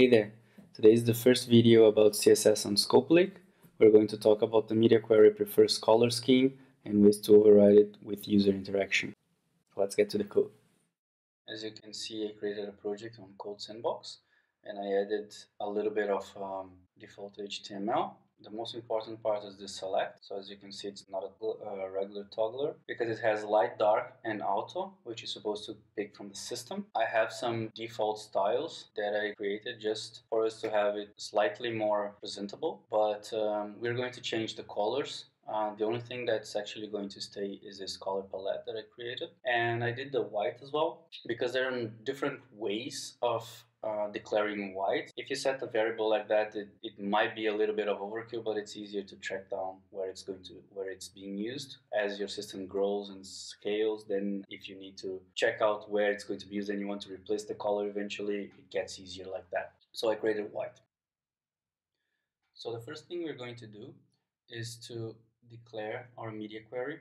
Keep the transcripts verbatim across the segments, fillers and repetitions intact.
Hey there, today is the first video about C S S on Scopely. We're going to talk about the media query prefers color scheme and ways to override it with user interaction. Let's get to the code. As you can see, I created a project on CodeSandbox and I added a little bit of um, default H T M L. The most important part is the select. So as you can see, it's not a, a regular toggler because it has light, dark, and auto, which is supposed to pick from the system. I have some default styles that I created just for us to have it slightly more presentable. But um, we're going to change the colors. Uh, the only thing that's actually going to stay is this color palette that I created. And I did the white as well, because there are different ways of uh, declaring white. If you set a variable like that, it, it might be a little bit of overkill, but it's easier to track down where it's going to, where it's being used. As your system grows and scales, then if you need to check out where it's going to be used and you want to replace the color eventually, it gets easier like that. So I created white. So the first thing we're going to do is to declare our media query.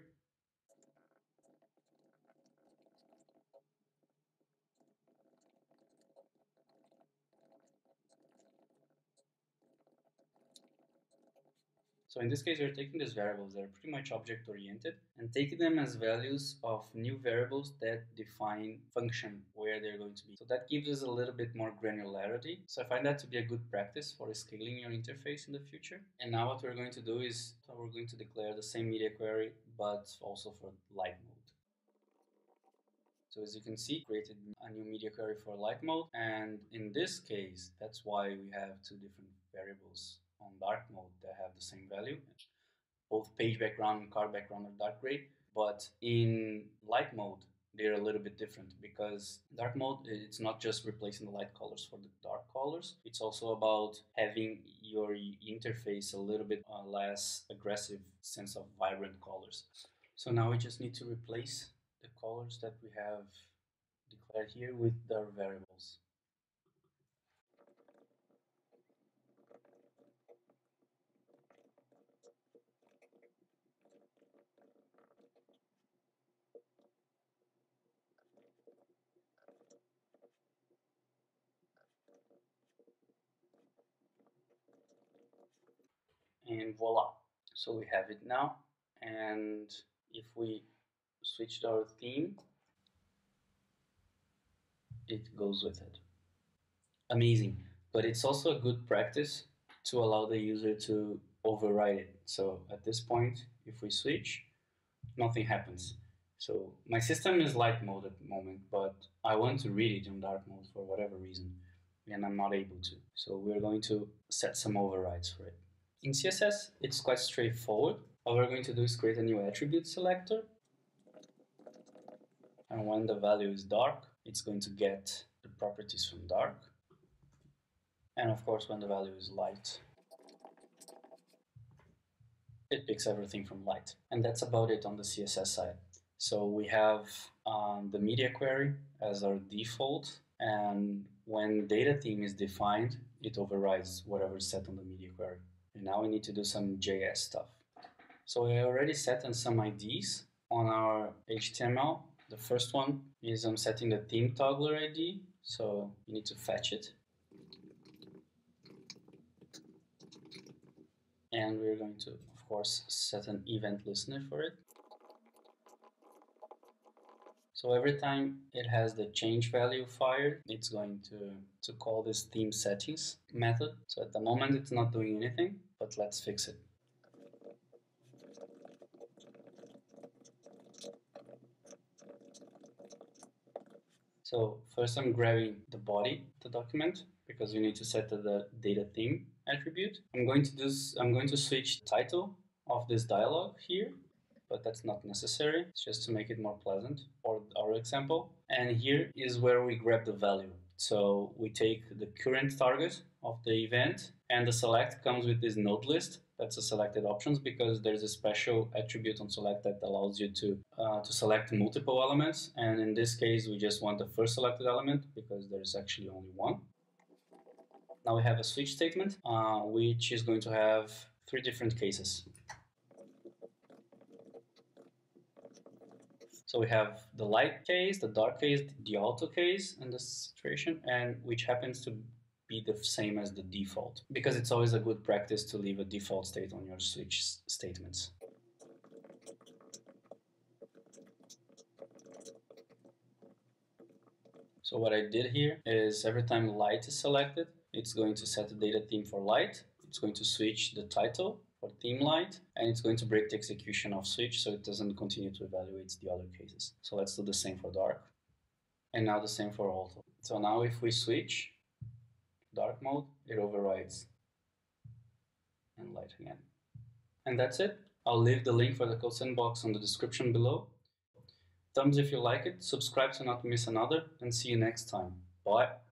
So in this case, we're taking these variables that are pretty much object oriented and taking them as values of new variables that define function where they're going to be. So that gives us a little bit more granularity. So I find that to be a good practice for scaling your interface in the future. And now what we're going to do is we're going to declare the same media query, but also for light mode. So as you can see, created a new media query for light mode. And in this case, that's why we have two different variables on dark mode that have the same value. Both page background and car background are dark gray, but in light mode they're a little bit different, because dark mode, it's not just replacing the light colors for the dark colors, it's also about having your interface a little bit less aggressive sense of vibrant colors. So now we just need to replace the colors that we have declared here with their variables. And voila, so we have it now. And if we switch to our theme, it goes with it. Amazing, but it's also a good practice to allow the user to override it. So at this point, if we switch, nothing happens. So my system is light mode at the moment, but I want to read it in dark mode for whatever reason, and I'm not able to. So we're going to set some overrides for it. In C S S, it's quite straightforward. All we're going to do is create a new attribute selector. And when the value is dark, it's going to get the properties from dark. And of course, when the value is light, it picks everything from light. And that's about it on the C S S side. So we have um, the media query as our default. And when data theme is defined, it overrides whatever is set on the media query. And now we need to do some J S stuff. So I already set in some I Ds on our H T M L. The first one is I'm setting the theme toggler I D, so you need to fetch it. And we're going to, of course, set an event listener for it. So every time it has the change value fired, it's going to, to call this theme settings method. So at the moment, it's not doing anything, but let's fix it. So first, I'm grabbing the body of the document because we need to set the data theme attribute. I'm going to do, I'm going to switch the title of this dialog here, but that's not necessary. It's just to make it more pleasant for our example. And here is where we grab the value. So we take the current target of the event, and the select comes with this node list. That's a selected options because there's a special attribute on select that allows you to, uh, to select multiple elements. And in this case, we just want the first selected element because there's actually only one. Now we have a switch statement, uh, which is going to have three different cases. So we have the light case, the dark case, the auto case in this situation, and which happens to be the same as the default, because it's always a good practice to leave a default state on your switch statements. So what I did here is every time light is selected, it's going to set the data theme for light, it's going to switch the title for theme light, and it's going to break the execution of switch so it doesn't continue to evaluate the other cases. So let's do the same for dark, and now the same for auto. So now if we switch dark mode, it overrides and light again. And that's it. I'll leave the link for the CodeSandbox on the description below. Thumbs if you like it, subscribe to not miss another, and see you next time. Bye!